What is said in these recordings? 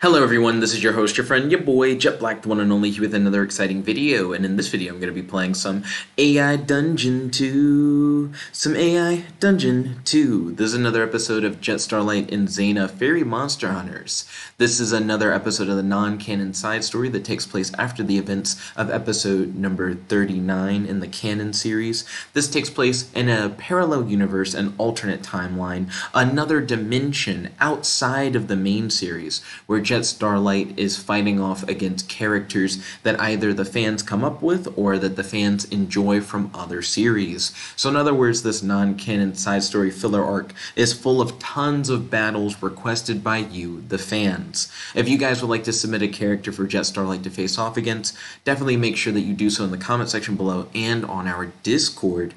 Hello everyone, this is your host, your friend, your boy, Jet Black, the one and only, here with another exciting video. And in this video, I'm going to be playing some AI Dungeon 2. Some AI Dungeon 2. This is another episode of Jet Starlight and Zana Fairy Monster Hunters. This is another episode of the non-canon side story that takes place after the events of episode number 39 in the canon series. This takes place in a parallel universe, an alternate timeline, another dimension outside of the main series, where Jet Starlight is fighting off against characters that either the fans come up with or that the fans enjoy from other series. So in other words, this non-canon side story filler arc is full of tons of battles requested by you, the fans. If you guys would like to submit a character for Jet Starlight to face off against, definitely make sure that you do so in the comment section below and on our Discord.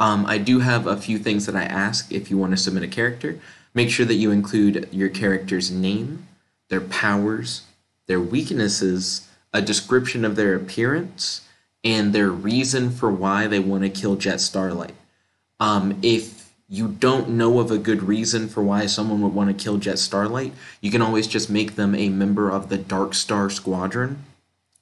I do have a few things that I ask if you want to submit a character. Make sure that you include your character's name, their powers, their weaknesses, a description of their appearance, and their reason for why they want to kill Jet Starlight. If you don't know of a good reason for why someone would want to kill Jet Starlight, you can always just make them a member of the Dark Star Squadron,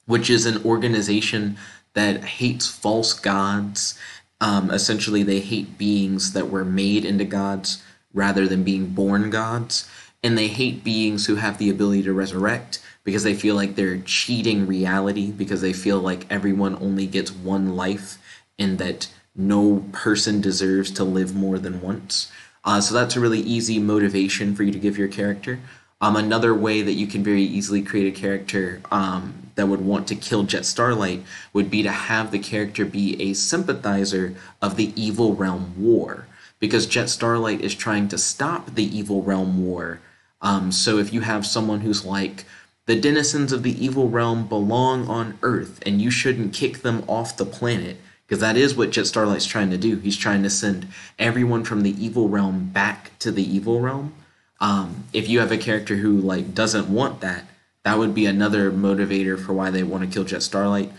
which is an organization that hates false gods. Essentially, they hate beings that were made into gods rather than being born gods. And they hate beings who have the ability to resurrect because they feel like they're cheating reality, because they feel like everyone only gets one life and that no person deserves to live more than once. So that's a really easy motivation for you to give your character. Another way that you can very easily create a character that would want to kill Jet Starlight would be to have the character be a sympathizer of the Evil Realm War, because Jet Starlight is trying to stop the Evil Realm War. So if you have someone who's like, the denizens of the evil realm belong on Earth, and you shouldn't kick them off the planet, because that is what Jet Starlight's trying to do. He's trying to send everyone from the evil realm back to the evil realm. If you have a character who like doesn't want that, that would be another motivator for why they want to kill Jet Starlight.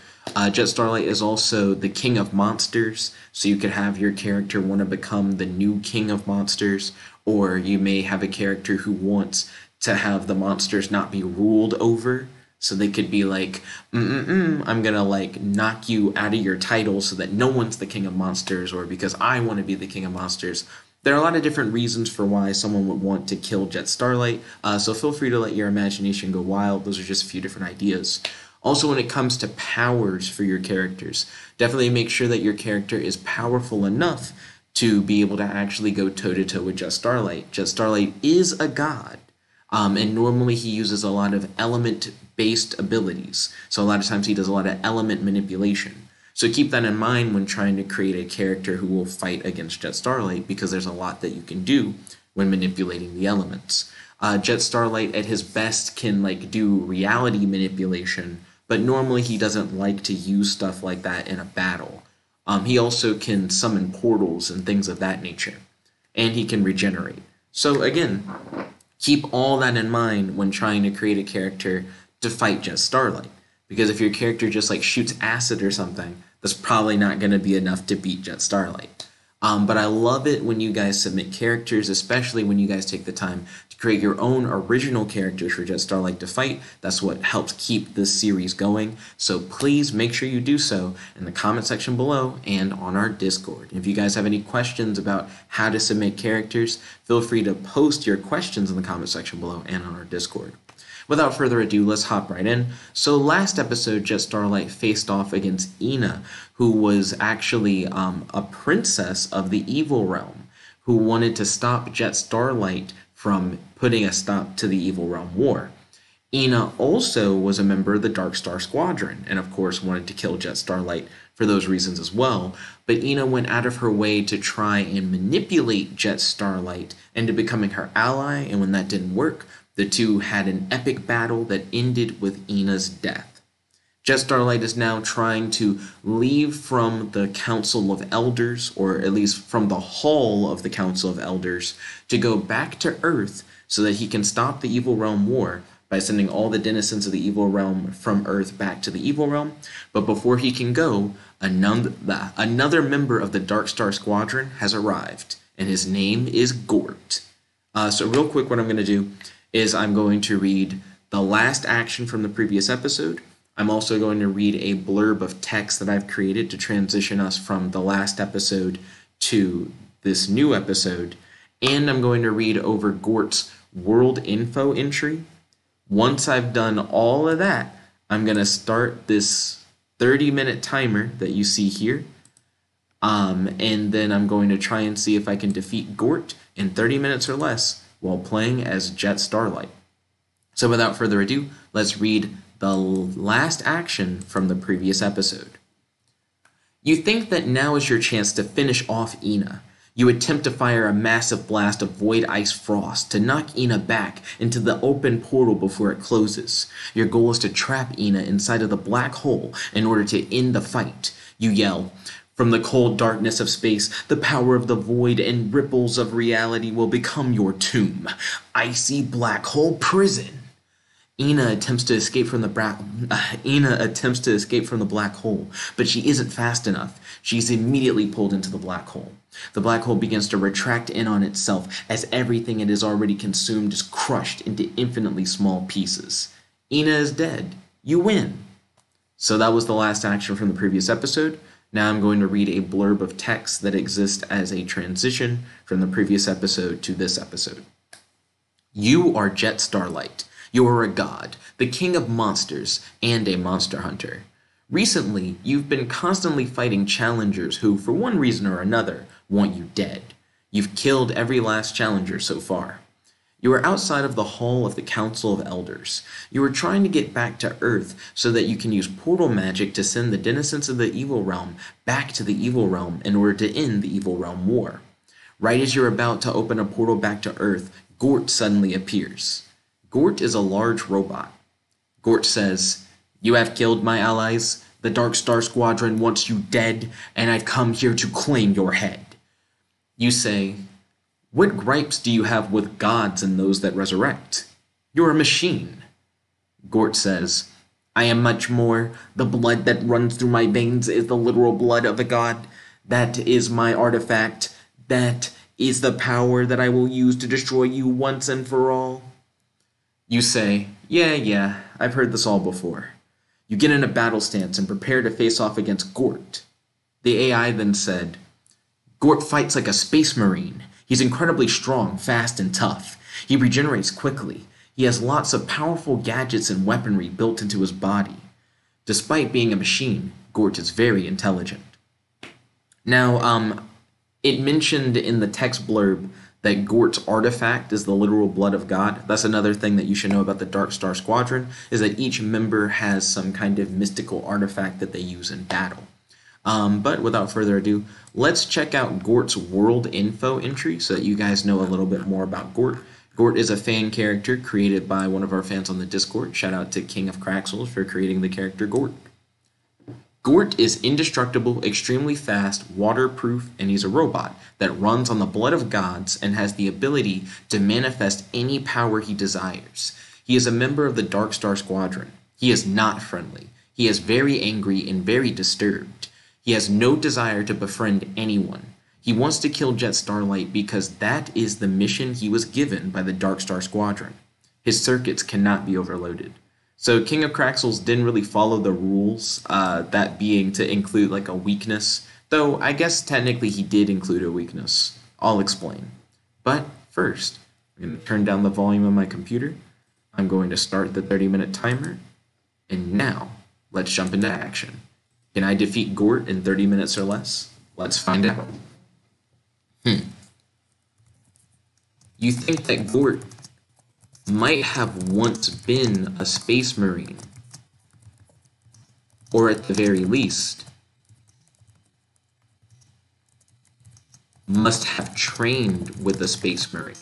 Jet Starlight is also the King of Monsters, so you could have your character want to become the new King of Monsters, or you may have a character who wants to have the monsters not be ruled over, so they could be like, I'm gonna like knock you out of your title so that no one's the King of Monsters, or because I want to be the King of Monsters. There are a lot of different reasons for why someone would want to kill Jet Starlight, so feel free to let your imagination go wild. Those are just a few different ideas. Also, when it comes to powers for your characters, definitely make sure that your character is powerful enough to be able to actually go toe-to-toe with Jet Starlight. Jet Starlight is a god, and normally he uses a lot of element-based abilities, so a lot of times he does a lot of element manipulation. So keep that in mind when trying to create a character who will fight against Jet Starlight, because there's a lot that you can do when manipulating the elements. Jet Starlight at his best can like do reality manipulation, but normally he doesn't like to use stuff like that in a battle. He also can summon portals and things of that nature, and he can regenerate. So again, keep all that in mind when trying to create a character to fight Jet Starlight, because if your character just like shoots acid or something, that's probably not going to be enough to beat Jet Starlight. But I love it when you guys submit characters, especially when you guys take the time to create your own original characters for Jet Starlight to fight. That's what helps keep this series going. So please make sure you do so in the comment section below and on our Discord. If you guys have any questions about how to submit characters, feel free to post your questions in the comment section below and on our Discord. Without further ado, let's hop right in. So last episode, Jet Starlight faced off against Ena, who was actually a princess of the evil realm, who wanted to stop Jet Starlight from putting a stop to the evil realm war. Ena also was a member of the Dark Star Squadron, and of course wanted to kill Jet Starlight for those reasons as well, but Ena went out of her way to try and manipulate Jet Starlight into becoming her ally, and when that didn't work, the two had an epic battle that ended with Ena's death. Jet Starlight is now trying to leave from the Council of Elders, or at least from the Hall of the Council of Elders, to go back to Earth so that he can stop the Evil Realm War by sending all the denizens of the Evil Realm from Earth back to the Evil Realm. But before he can go, another member of the Dark Star Squadron has arrived, and his name is Gort. So real quick, what I'm going to do is I'm going to read the last action from the previous episode. I'm also going to read a blurb of text that I've created to transition us from the last episode to this new episode. And I'm going to read over Gort's world info entry. Once I've done all of that, I'm going to start this 30-minute timer that you see here. And then I'm going to try and see if I can defeat Gort in 30 minutes or less while playing as Jet Starlight. So without further ado, let's read the last action from the previous episode. You think that now is your chance to finish off Ena. You attempt to fire a massive blast of void ice frost to knock Ena back into the open portal before it closes. Your goal is to trap Ena inside of the black hole in order to end the fight. You yell, "From the cold darkness of space, the power of the void and ripples of reality will become your tomb. Icy black hole prison." Ena attempts to escape from the black hole, but she isn't fast enough. She's immediately pulled into the black hole. The black hole begins to retract in on itself as everything it has already consumed is crushed into infinitely small pieces. Ena is dead. You win. So that was the last action from the previous episode. Now I'm going to read a blurb of text that exists as a transition from the previous episode to this episode. You are Jet Starlight. You are a god, the king of monsters, and a monster hunter. Recently, you've been constantly fighting challengers who, for one reason or another, want you dead. You've killed every last challenger so far. You are outside of the hall of the Council of Elders. You are trying to get back to Earth so that you can use portal magic to send the denizens of the Evil Realm back to the Evil Realm in order to end the Evil Realm War. Right as you're about to open a portal back to Earth, Gort suddenly appears. Gort is a large robot. Gort says, "You have killed my allies. The Dark Star Squadron wants you dead, and I've come here to claim your head." You say, "What gripes do you have with gods and those that resurrect? You're a machine." Gort says, "I am much more. The blood that runs through my veins is the literal blood of a god. That is my artifact. That is the power that I will use to destroy you once and for all." You say, yeah, I've heard this all before." You get in a battle stance and prepare to face off against Gort. The AI then said, "Gort fights like a space marine. He's incredibly strong, fast, and tough. He regenerates quickly. He has lots of powerful gadgets and weaponry built into his body. Despite being a machine, Gort is very intelligent." Now, it mentioned in the text blurb that Gort's artifact is the literal blood of God. That's another thing that you should know about the Dark Star Squadron, is that each member has some kind of mystical artifact that they use in battle. But without further ado, let's check out Gort's world info entry so that you guys know a little bit more about Gort. Gort is a fan character created by one of our fans on the Discord. Shout out to King of Kraxels for creating the character Gort. Gort is indestructible, extremely fast, waterproof, and he's a robot that runs on the blood of gods and has the ability to manifest any power he desires. He is a member of the Dark Star Squadron. He is not friendly. He is very angry and very disturbed. He has no desire to befriend anyone. He wants to kill Jet Starlight because that is the mission he was given by the Dark Star Squadron. His circuits cannot be overloaded. So King of Kraxels didn't really follow the rules, that being to include like a weakness, though I guess technically he did include a weakness. I'll explain. But first, I'm going to turn down the volume of my computer. I'm going to start the 30-minute timer. And now, let's jump into action. Can I defeat Gort in 30 minutes or less? Let's find out. You think that Gort might have once been a space marine, or at the very least, must have trained with a space marine.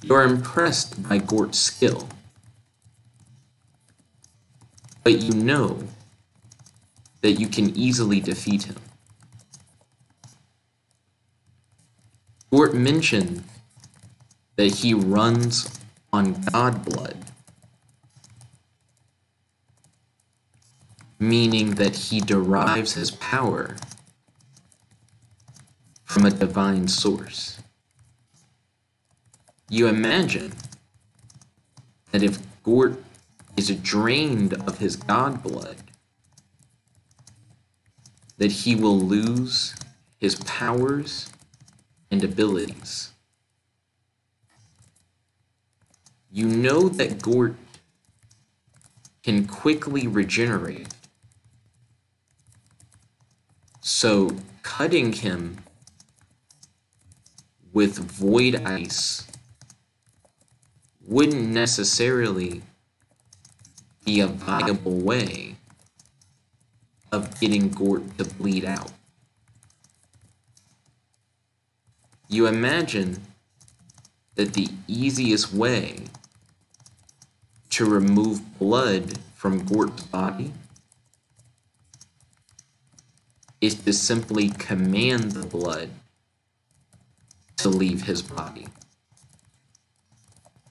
You're impressed by Gort's skill. But you know that you can easily defeat him. Gort mentioned that he runs on god blood, meaning that he derives his power from a divine source. you imagine that if Gort is drained of his god blood, that he will lose his powers and abilities. You know that Gort can quickly regenerate, so cutting him with void ice wouldn't necessarily be a viable way of getting Gort to bleed out. You imagine that the easiest way to remove blood from Gort's body is to simply command the blood to leave his body.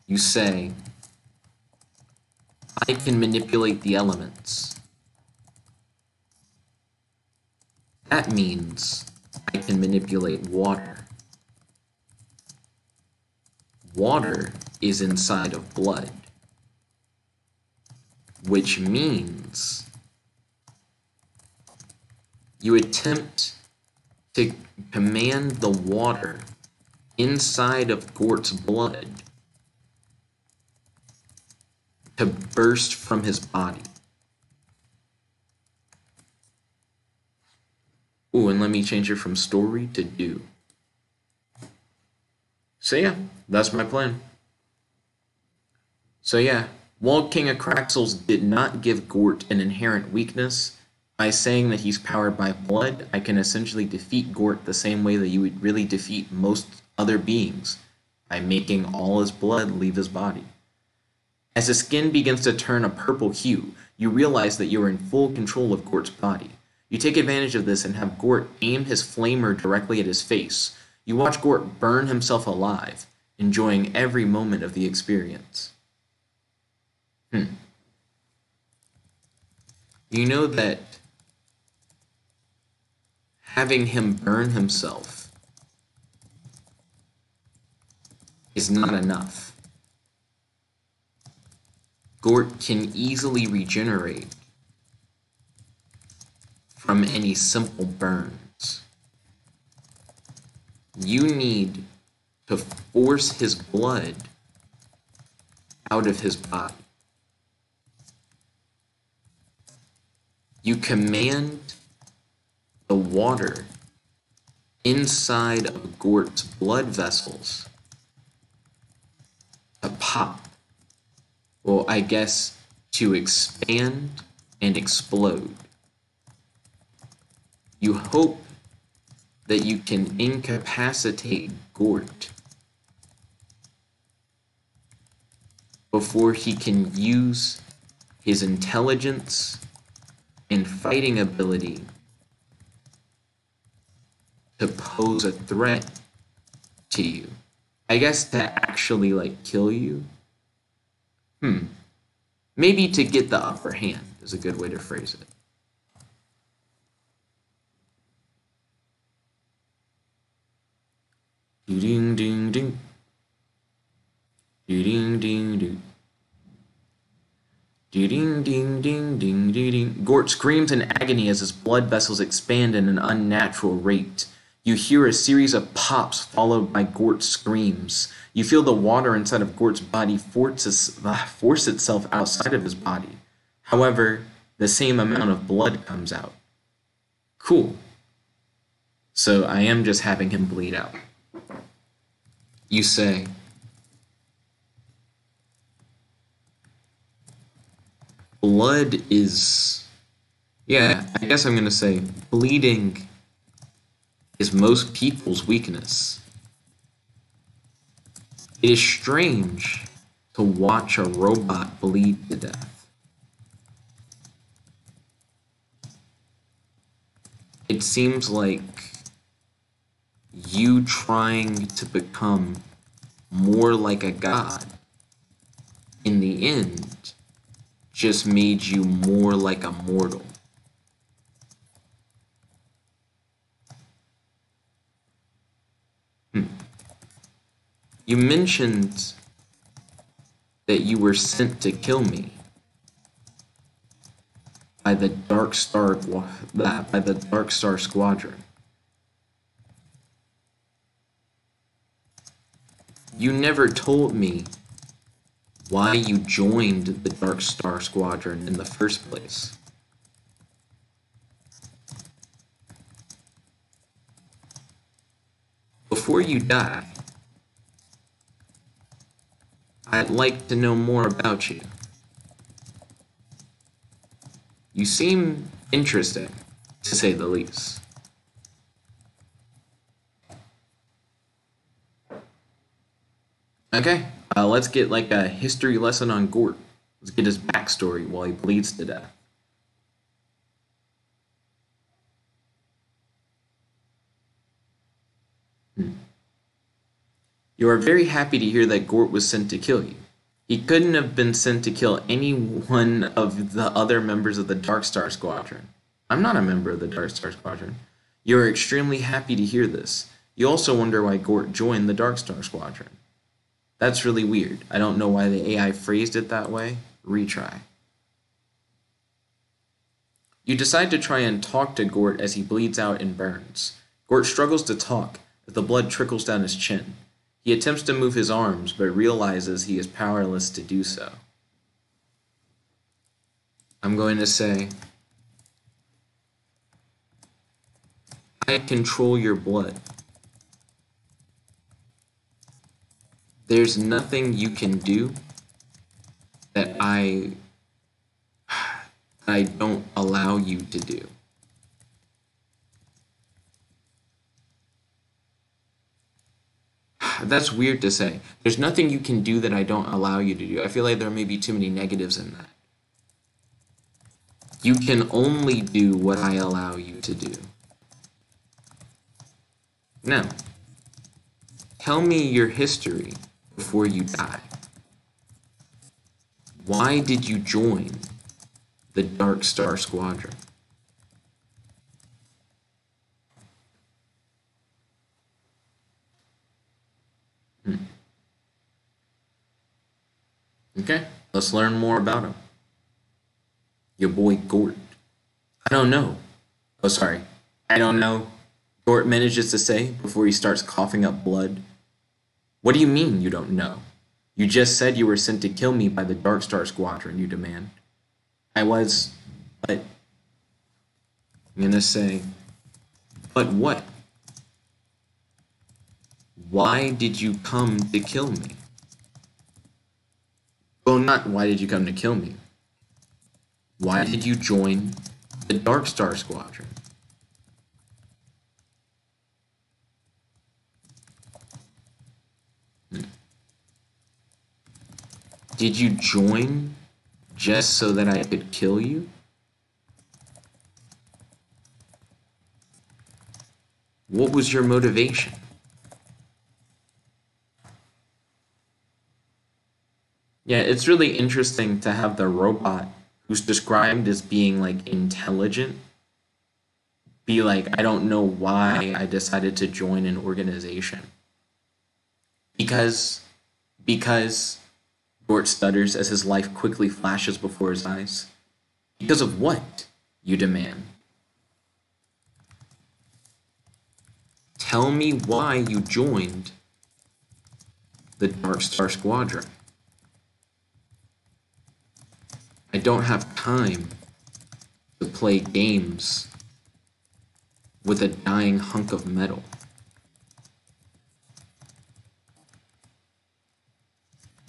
You say, I can manipulate the elements. That means I can manipulate water. Water is inside of blood, which means you attempt to command the water inside of Gort's blood to burst from his body. Ooh, and let me change it from story to do. So yeah, that's my plan. So yeah, while King of Kraxels did not give Gort an inherent weakness, by saying that he's powered by blood, I can essentially defeat Gort the same way that you would really defeat most other beings, by making all his blood leave his body. As his skin begins to turn a purple hue, you realize that you are in full control of Gort's body. You take advantage of this and have Gort aim his flamer directly at his face. You watch Gort burn himself alive, enjoying every moment of the experience. You know that having him burn himself is not enough. Gort can easily regenerate from any simple burns. You need to force his blood out of his body. You command the water inside of Gort's blood vessels to pop. Well, I guess to expand and explode. You hope that you can incapacitate Gort before he can use his intelligence and fighting ability to pose a threat to you. I guess to actually, like, kill you. Maybe to get the upper hand is a good way to phrase it. Ding ding ding. Ding ding ding. Ding ding ding ding ding. Gort screams in agony as his blood vessels expand at an unnatural rate. You hear a series of pops followed by Gort's screams. You feel the water inside of Gort's body force itself outside of his body. However, the same amount of blood comes out. Cool. So I am just having him bleed out. You say, blood is... yeah, I guess I'm going to say bleeding is most people's weakness. It is strange to watch a robot bleed to death. It seems like you trying to become more like a god in the end just made you more like a mortal. You mentioned that you were sent to kill me by the Dark Star Squadron. You never told me why you joined the Dark Star Squadron in the first place. Before you die, I'd like to know more about you. You seem interesting, to say the least. Okay, let's get like a history lesson on Gort. Let's get his backstory while he bleeds to death. You are very happy to hear that Gort was sent to kill you. He couldn't have been sent to kill any one of the other members of the Dark Star Squadron. I'm not a member of the Dark Star Squadron. You are extremely happy to hear this. You also wonder why Gort joined the Dark Star Squadron. That's really weird. I don't know why the AI phrased it that way. Retry. You decide to try and talk to Gort as he bleeds out and burns. Gort struggles to talk as the blood trickles down his chin. He attempts to move his arms, but realizes he is powerless to do so. I'm going to say, I control your blood. There's nothing you can do that I don't allow you to do. That's weird to say. There's nothing you can do that I don't allow you to do. I feel like there may be too many negatives in that. You can only do what I allow you to do. Now, tell me your history before you die. Why did you join the Dark Star Squadron? Okay, let's learn more about him. Your boy Gort. I don't know. Oh, sorry. I don't know. Gort manages to say before he starts coughing up blood. What do you mean you don't know? You just said you were sent to kill me by the Dark Star Squadron, you demand. I was, but... I'm gonna say, but what? Why did you come to kill me? Well, not why did you come to kill me? Why did you join the Dark Star Squadron? Did you join just so that I could kill you? What was your motivation? Yeah, it's really interesting to have the robot who's described as being, like, intelligent be like, I don't know why I decided to join an organization. Because Gort stutters as his life quickly flashes before his eyes. Because of what, you demand? Tell me why you joined the Dark Star Squadron. I don't have time to play games with a dying hunk of metal.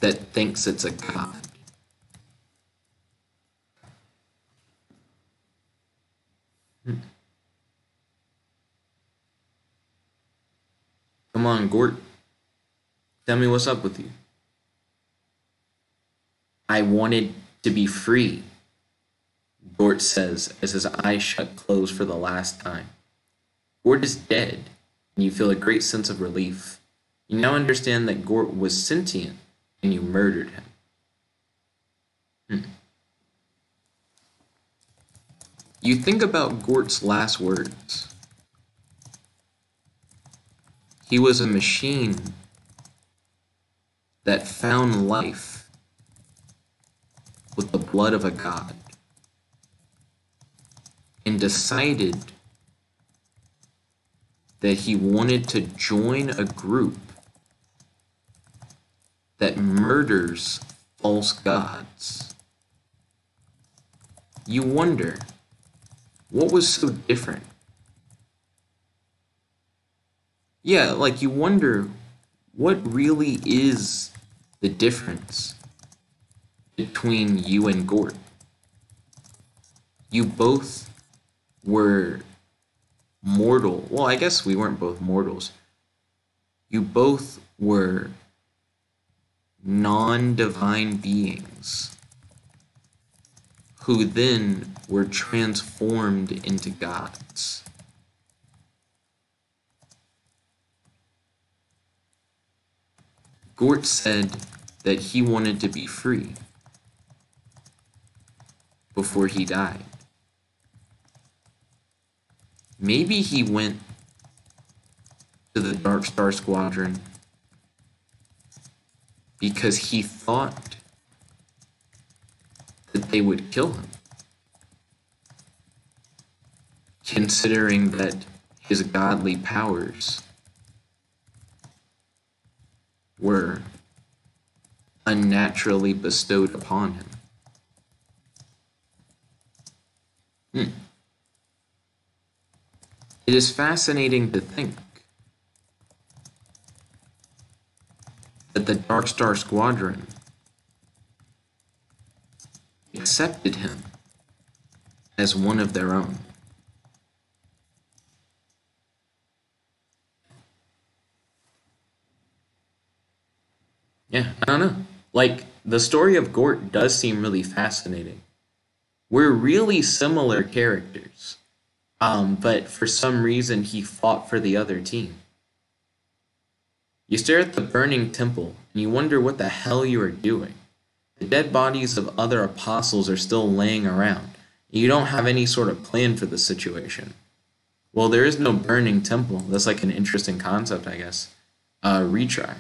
That thinks it's a god. Come on, Gort. Tell me what's up with you. I wanted to be free, Gort says as his eyes shut closed for the last time. Gort is dead, and you feel a great sense of relief. You now understand that Gort was sentient, and you murdered him. You think about Gort's last words. He was a machine that found life with the blood of a god and decided that he wanted to join a group that murders false gods. You wonder, what was so different? Yeah, like you wonder, what really is the difference between you and Gort? You both were mortal. Well, I guess we weren't both mortals. You both were non-divine beings who then were transformed into gods. Gort said that he wanted to be free before he died. Maybe he went to the Dark Star Squadron because he thought that they would kill him, considering that his godly powers were unnaturally bestowed upon him. It is fascinating to think that the Dark Star Squadron accepted him as one of their own. Yeah, I don't know. Like, the story of Gort does seem really fascinating. We're really similar characters, but for some reason he fought for the other team. You stare at the burning temple, and you wonder what the hell you are doing. The dead bodies of other apostles are still laying around. You don't have any sort of plan for the situation. Well, there is no burning temple. That's like an interesting concept, I guess. Retry.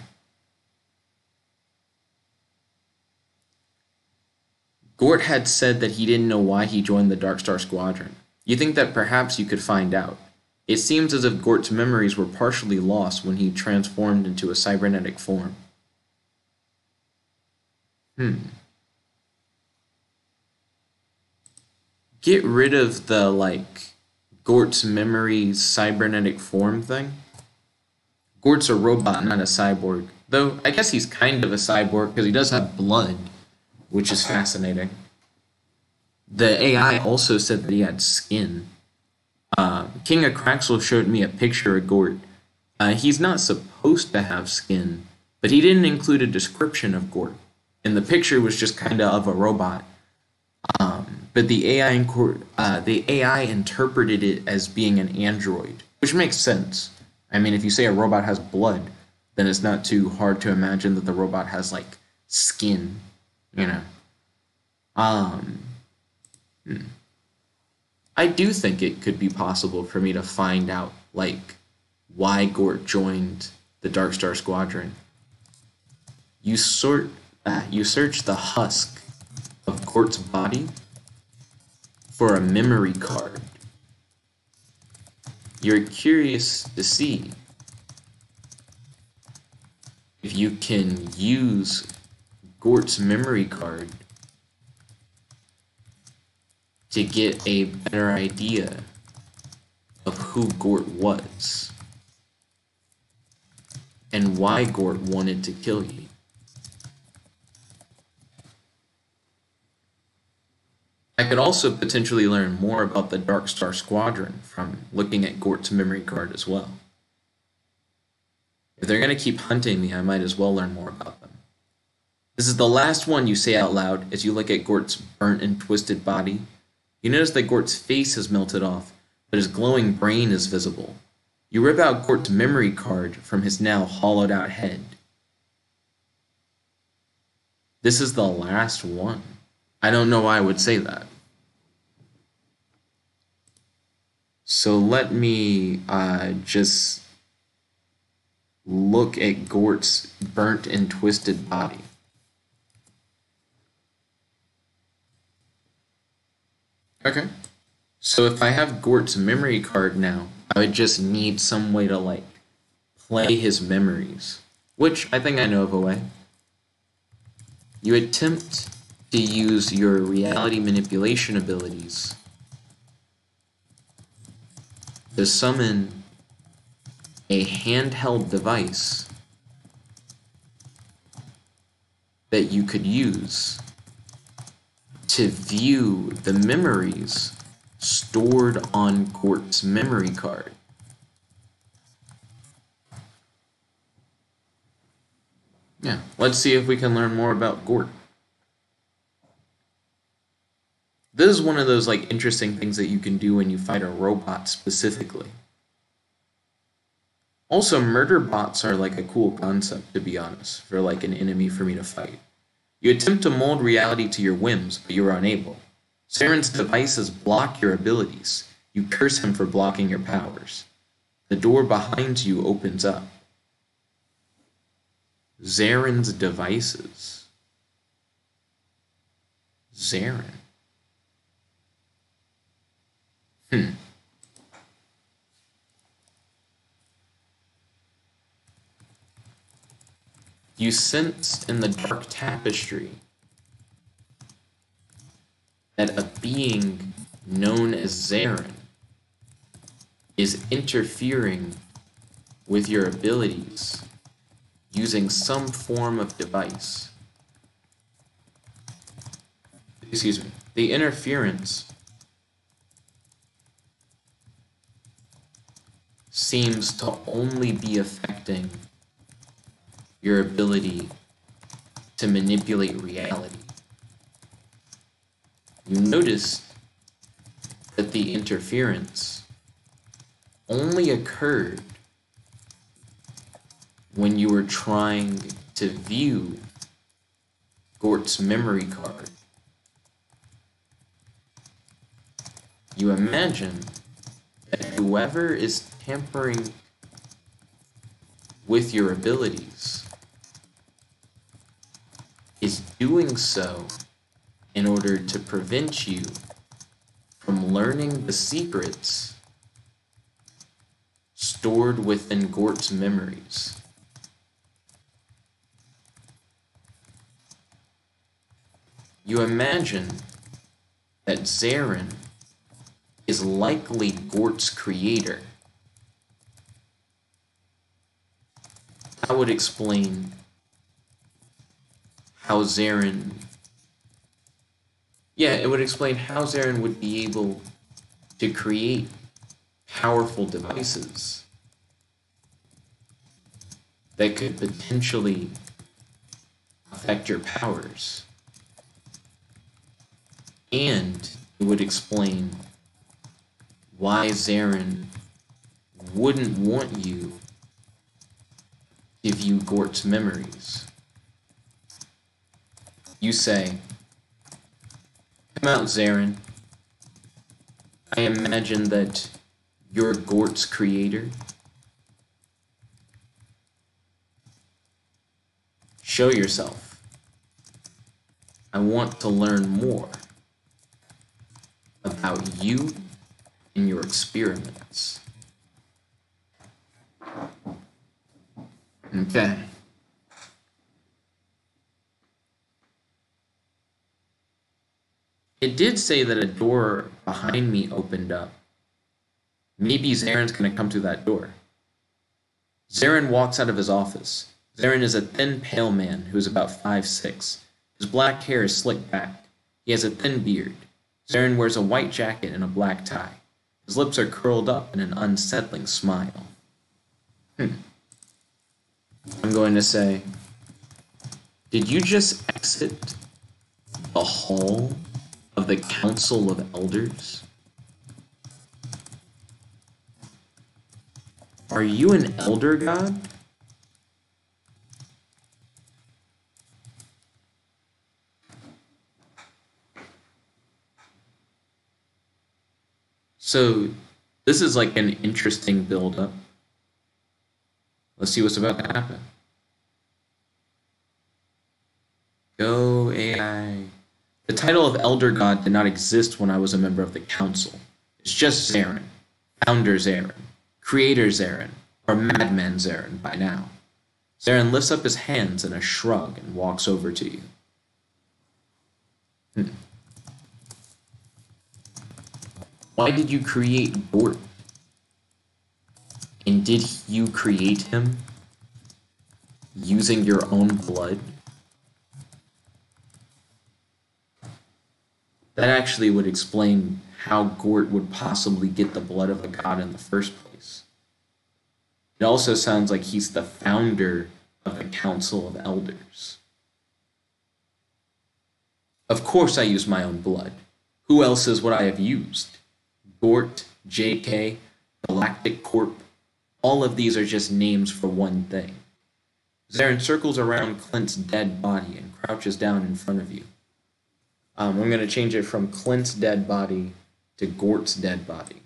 Gort had said that he didn't know why he joined the Dark Star Squadron. You think that perhaps you could find out. It seems as if Gort's memories were partially lost when he transformed into a cybernetic form. Get rid of the, like, Gort's memories cybernetic form thing. Gort's a robot, not a cyborg. Though, I guess he's kind of a cyborg because he does have blood, which is fascinating. The AI also said that he had skin. King of Kraxels showed me a picture of Gort. He's not supposed to have skin, but he didn't include a description of Gort. And the picture was just kind of a robot. But the AI interpreted it as being an android, which makes sense. I mean, if you say a robot has blood, then it's not too hard to imagine that the robot has, like, skin. You know, I do think it could be possible for me to find out, like, why Gort joined the Dark Star Squadron. You search the husk of Gort's body for a memory card. You're curious to see if you can use Gort's memory card to get a better idea of who Gort was and why Gort wanted to kill you. I could also potentially learn more about the Dark Star Squadron from looking at Gort's memory card as well. If they're going to keep hunting me, I might as well learn more about them. This is the last one you say out loud as you look at Gort's burnt and twisted body. You notice that Gort's face has melted off, but his glowing brain is visible. You rip out Gort's memory card from his now hollowed out head. This is the last one. I don't know why I would say that. So let me just look at Gort's burnt and twisted body. Okay. So if I have Gort's memory card now, I would just need some way to, like, play his memories. Which, I think I know of a way. You attempt to use your reality manipulation abilities to summon a handheld device that you could use to view the memories stored on Gort's memory card. Yeah, let's see if we can learn more about Gort. This is one of those, like, interesting things that you can do when you fight a robot specifically. Also, murder bots are, like, a cool concept, to be honest, for, like, an enemy for me to fight. You attempt to mold reality to your whims, but you are unable. Zaren's devices block your abilities. You curse him for blocking your powers. The door behind you opens up. Zaren's devices. Zaren. You sensed in the dark tapestry that a being known as Zaren is interfering with your abilities using some form of device. Excuse me. The interference seems to only be affecting your ability to manipulate reality. You notice that the interference only occurred when you were trying to view Gort's memory card. You imagine that whoever is tampering with your abilities is doing so in order to prevent you from learning the secrets stored within Gort's memories. You imagine that Zaren is likely Gort's creator. That would explain how Zaren... Yeah, it would explain how Zaren would be able to create powerful devices that could potentially affect your powers. And it would explain why Zaren wouldn't want you to view Gort's memories. You say, "Come out, Zaren. I imagine that you're Gort's creator. Show yourself. I want to learn more about you and your experiments." Okay. It did say that a door behind me opened up. Maybe Zaren's going to come through that door. Zaren walks out of his office. Zaren is a thin, pale man who is about 5'6". His black hair is slicked back. He has a thin beard. Zaren wears a white jacket and a black tie. His lips are curled up in an unsettling smile. I'm going to say, "Did you just exit the hall of the Council of Elders? Are you an elder god?" So, this is like an interesting build-up. Let's see what's about to happen. Go AI. The title of Elder God did not exist when I was a member of the Council. It's just Zaren. Founder Zaren. Creator Zaren. Or Madman Zaren by now. Zaren lifts up his hands in a shrug and walks over to you. Why did you create Gort? And did you create him using your own blood? That actually would explain how Gort would possibly get the blood of a god in the first place. It also sounds like he's the founder of the Council of Elders. Of course I use my own blood. Who else is what I have used? Gort, JK, Galactic Corp. All of these are just names for one thing. Zaren circles around Clint's dead body and crouches down in front of you. I'm going to change it from Clint's dead body to Gort's dead body.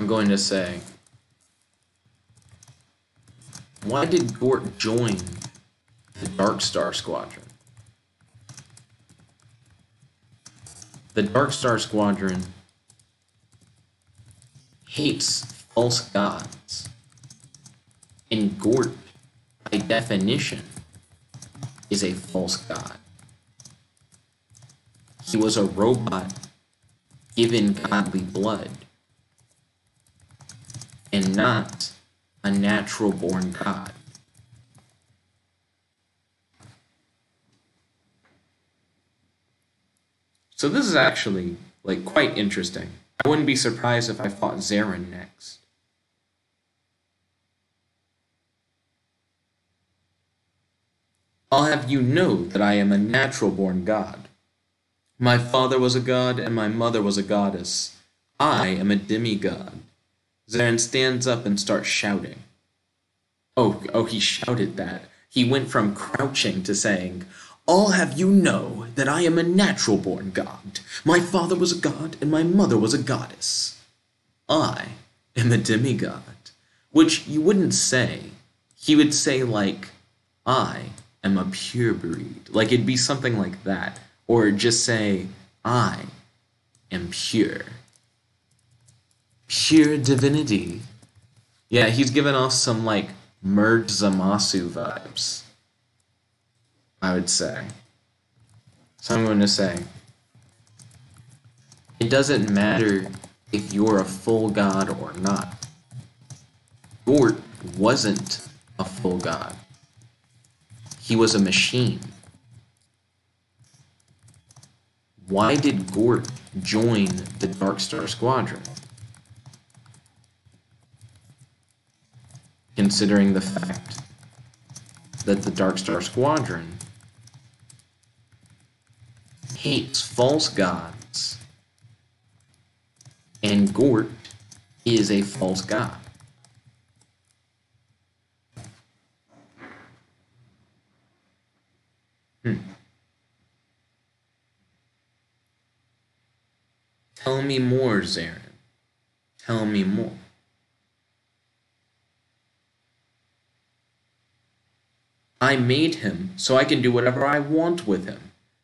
I'm going to say, why did Gort join the Dark Star Squadron? The Dark Star Squadron hates false gods, and Gort, by definition, is a false god. He was a robot given godly blood, and not a natural-born god. So this is actually, like, quite interesting. I wouldn't be surprised if I fought Zaren next. I'll have you know that I am a natural-born god. My father was a god, and my mother was a goddess. I am a demigod. Zaren stands up and starts shouting. Oh, he shouted that. He went from crouching to saying, I'll have you know that I am a natural-born god. My father was a god, and my mother was a goddess. I am a demigod. Which you wouldn't say. He would say, like, I am a pure breed. Like, it'd be something like that. Or just say, I am pure. Pure divinity. Yeah, he's given off some, like, Merge Zamasu vibes, I would say. So I'm going to say, it doesn't matter if you're a full god or not. Gort wasn't a full god. He was a machine. Why did Gort join the Dark Star Squadron? Considering the fact that the Dark Star Squadron hates false gods, and Gort is a false god. Tell me more, Zaren. Tell me more. I made him so I can do whatever I want with him.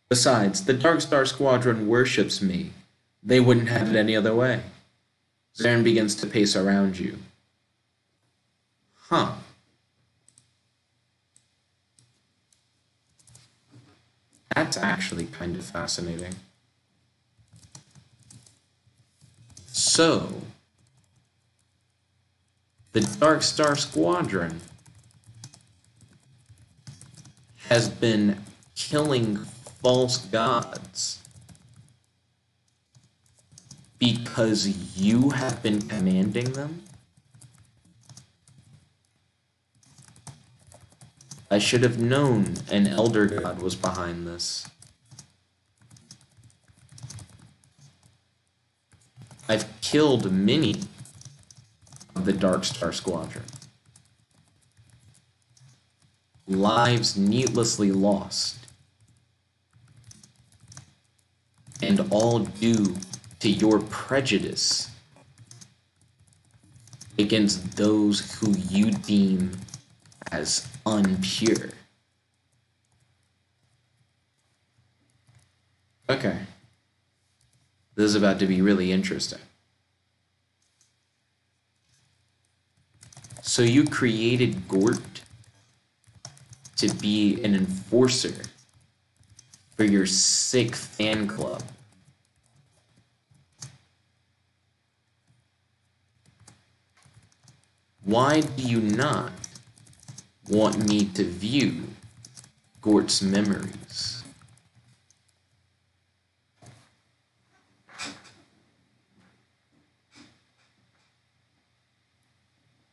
Besides, the Dark Star Squadron worships me. They wouldn't have it any other way. Zaren begins to pace around you. Huh. That's actually kind of fascinating. So, the Dark Star Squadron has been killing false gods because you have been commanding them? I should have known an elder god was behind this. I've killed many of the Dark Star Squadron. Lives needlessly lost and all due to your prejudice against those who you deem as unpure. Okay. This is about to be really interesting. So you created Gort to be an enforcer for your sick fan club. Why do you not want me to view Gort's memories?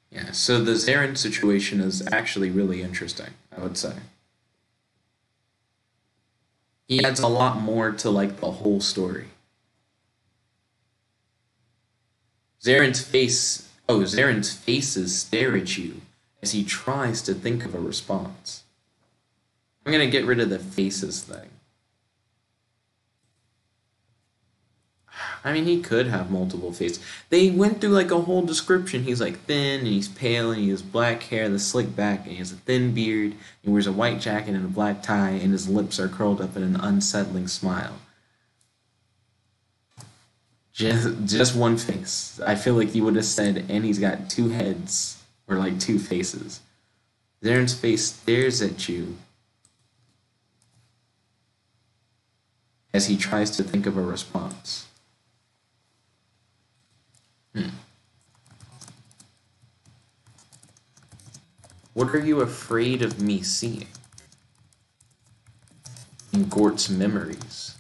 Yeah, so the Zaren situation is actually really interesting, I would say. He adds a lot more to, like, the whole story. Zaren's faces stare at you as he tries to think of a response. I'm gonna get rid of the faces thing. I mean, he could have multiple faces. They went through, like, a whole description. He's, like, thin, and he's pale, and he has black hair, the slick back, and he has a thin beard, and he wears a white jacket and a black tie, and his lips are curled up in an unsettling smile. Just one face. I feel like you would have said, and he's got two heads, or, like, two faces. Zaren's face stares at you as he tries to think of a response. What are you afraid of me seeing in Gort's memories?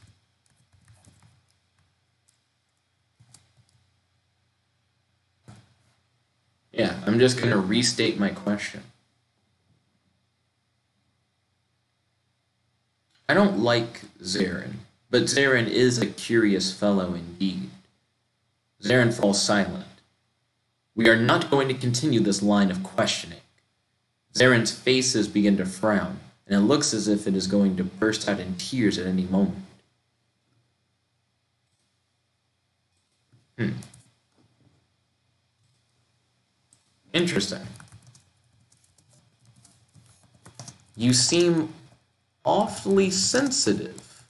Yeah, I'm just going to restate my question. I don't like Zaren, but Zaren is a curious fellow indeed. Zaren falls silent. We are not going to continue this line of questioning. Zaren's faces begin to frown, and it looks as if it is going to burst out in tears at any moment. Interesting. You seem awfully sensitive.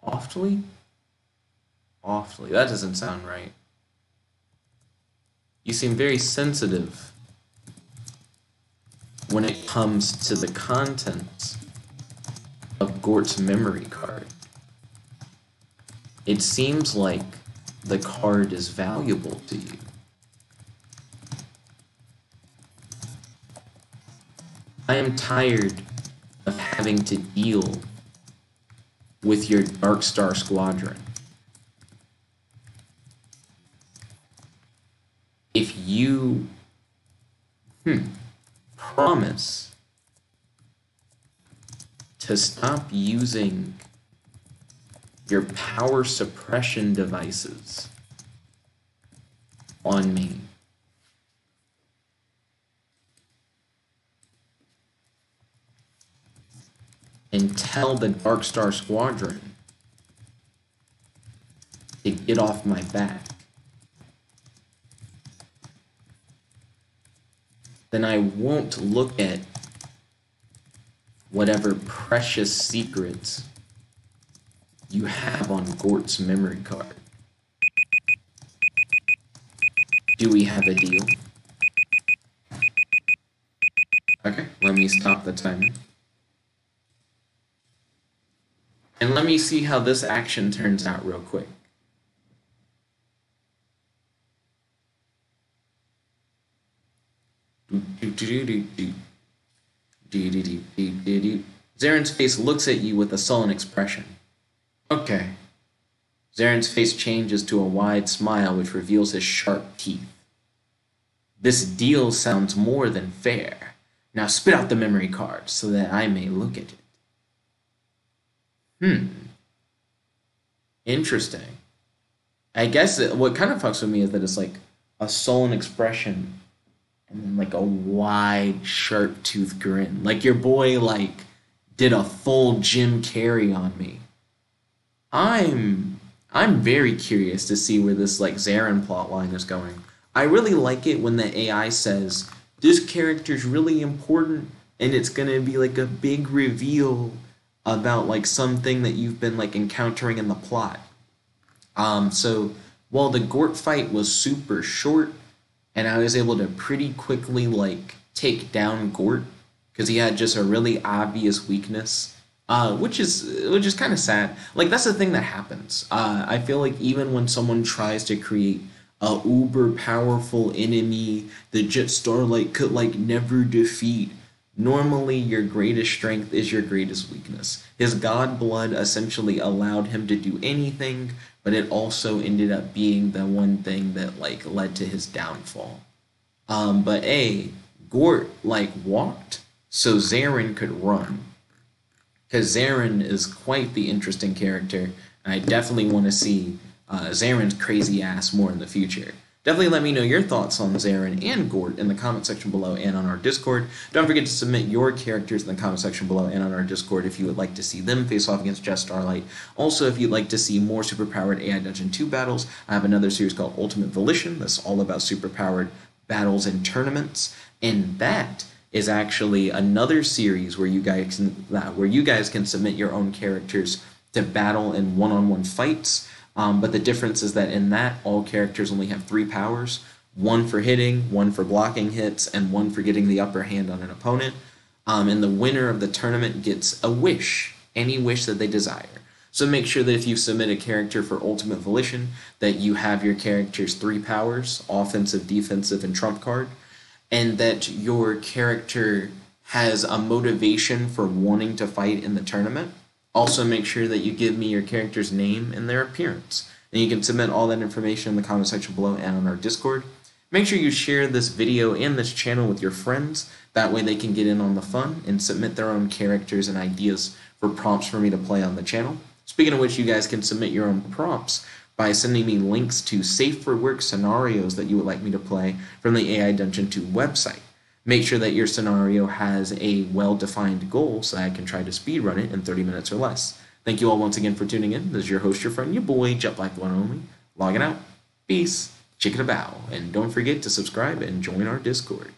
Awfully? Awfully. That doesn't sound right. You seem very sensitive when it comes to the contents of Gort's memory card. It seems like the card is valuable to you. I am tired of having to deal with your Dark Star Squadron. If you promise to stop using your power suppression devices on me, and tell the Dark Star Squadron to get off my back, then I won't look at whatever precious secrets you have on Gort's memory card. Do we have a deal? Okay, let me stop the timer. And let me see how this action turns out real quick. Zaren's face looks at you with a sullen expression. Okay. Zaren's face changes to a wide smile which reveals his sharp teeth. This deal sounds more than fair. Now spit out the memory card so that I may look at it. Interesting. I guess what kind of fucks with me is that it's like a sullen expression and then, like, a wide, sharp-toothed grin. Like, your boy, like, did a full Jim Carrey on me. I'm very curious to see where this like Zaren plotline is going. I really like it when the AI says this character's really important and it's gonna be like a big reveal about like something that you've been like encountering in the plot. So while the Gort fight was super short and I was able to pretty quickly like take down Gort because he had just a really obvious weakness. Which is kind of sad. Like, that's the thing that happens. I feel like even when someone tries to create a uber-powerful enemy that Jet Starlight could, like, never defeat, normally your greatest strength is your greatest weakness. His god blood essentially allowed him to do anything, but it also ended up being the one thing that, like, led to his downfall. But, hey, Gort, like, walked so Zaren could run. Because Zaren is quite the interesting character, and I definitely want to see Zaren's crazy ass more in the future. Definitely let me know your thoughts on Zaren and Gort in the comment section below and on our Discord. Don't forget to submit your characters in the comment section below and on our Discord if you would like to see them face off against Jet Starlight. Also, if you'd like to see more superpowered AI Dungeon 2 battles, I have another series called Ultimate Volition that's all about superpowered battles and tournaments, and that is actually another series where you guys can submit your own characters to battle in one-on-one fights. But the difference is that in that, all characters only have 3 powers. 1 for hitting, 1 for blocking hits, and 1 for getting the upper hand on an opponent. And the winner of the tournament gets a wish, any wish that they desire. So make sure that if you submit a character for Ultimate Volition, that you have your character's 3 powers, offensive, defensive, and trump card, and that your character has a motivation for wanting to fight in the tournament. Also make sure that you give me your character's name and their appearance. And you can submit all that information in the comment section below and on our Discord. Make sure you share this video and this channel with your friends. That way they can get in on the fun and submit their own characters and ideas for prompts for me to play on the channel. Speaking of which, you guys can submit your own prompts by sending me links to safe-for-work scenarios that you would like me to play from the AI Dungeon 2 website. Make sure that your scenario has a well-defined goal so that I can try to speedrun it in 30 minutes or less. Thank you all once again for tuning in. This is your host, your friend, your boy, Jet Black One Only. Logging out. Peace. Chicken a bow. And don't forget to subscribe and join our Discord.